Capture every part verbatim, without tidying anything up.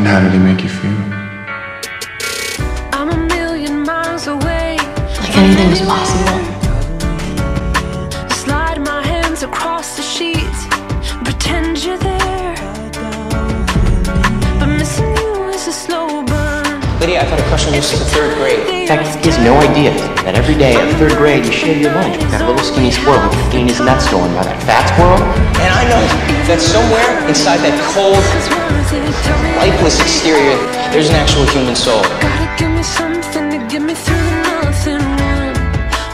And how did he make you feel? I'm a million miles away. Like anything was possible. Slide my hands across the sheets. Pretend you're there. But missing you is a slow burn. Lydia, I've had a crush on you since the third grade. In fact, the kids have no idea that every day at third grade you share your lunch with that little skinny squirrel who fifteen isn't that stolen by that fat squirrel? And I know that somewhere inside that cold, lifeless exterior, there's an actual human soul. Gotta give me something to get me through nothing.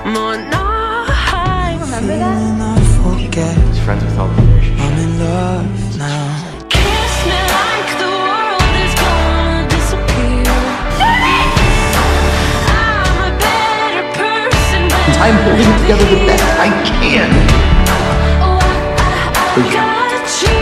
One more night. Remember that? He's friends with all the fish. I'm in love now. Kiss me like the world is gonna disappear. I'm a better person. I'm holding together the best I can. Oh, I got you.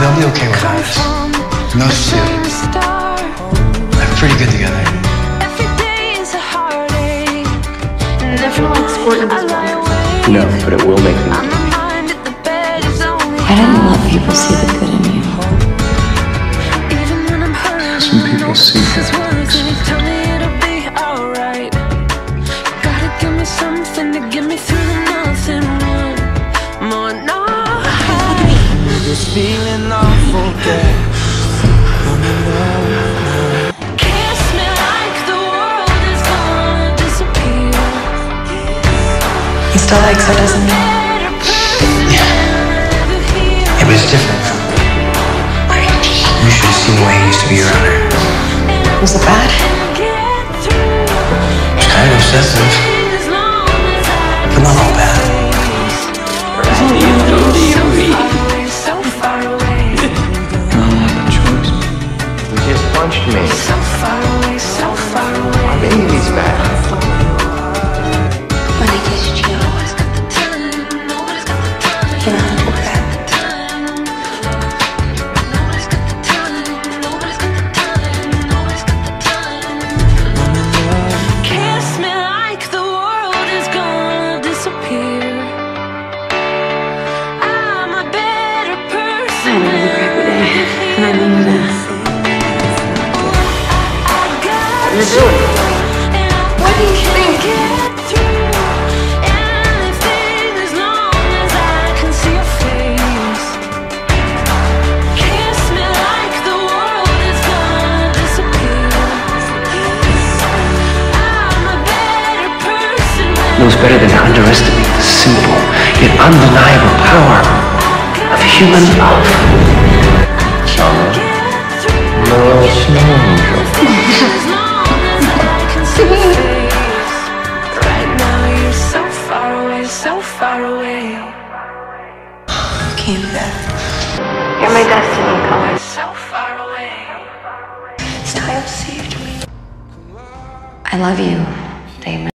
They'll be okay without us. No silly. They're pretty good together. Every day is a heartache. And everyone squirted this water. No, but it will make me happy. I didn't let people see the good in you. Even when I'm hurt, some people see the works. Tell me it'll be alright. Gotta give me something to get me through nothing. More night. This feeling I forget. He still likes her, doesn't he? Yeah. It was different. Like, you should have seen the way he used to be around her. Was it bad? It was kind of obsessive. But not all bad. What do you do to you eat? So far away. I don't have a choice. He just punched me. So far away, so far away. I mean, he's bad. I mean, uh, what are you doing? What do you think? As long as I can see your face. Kiss me like the world is gonna disappear. I'm a better person. Knows better than to underestimate the simple yet undeniable power of human love. Little snow angel. Right now you're so far away, so far away. Came back. You're my destiny color. So far away. It's time to see you to me. I love you, Damon.